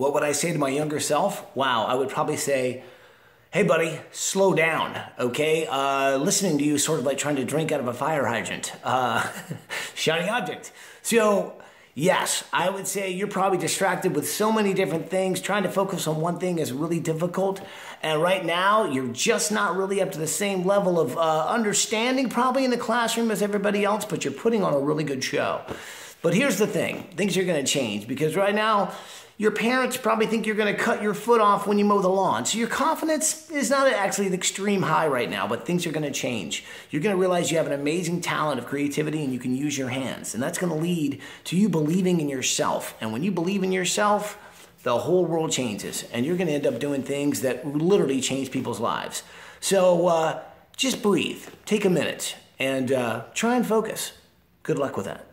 What would I say to my younger self? Wow, I would probably say, hey buddy, slow down, okay? Listening to you is sort of like trying to drink out of a fire hydrant. Shiny object. So yes, I would say you're probably distracted with so many different things. Trying to focus on one thing is really difficult. And right now, you're just not really up to the same level of understanding probably in the classroom as everybody else, but you're putting on a really good show. But here's the thing, things are gonna change because right now, your parents probably think you're gonna cut your foot off when you mow the lawn. So your confidence is not actually an extreme high right now, but things are gonna change. You're gonna realize you have an amazing talent of creativity and you can use your hands. And that's gonna lead to you believing in yourself. And when you believe in yourself, the whole world changes. And you're gonna end up doing things that literally change people's lives. So just breathe, take a minute, and try and focus. Good luck with that.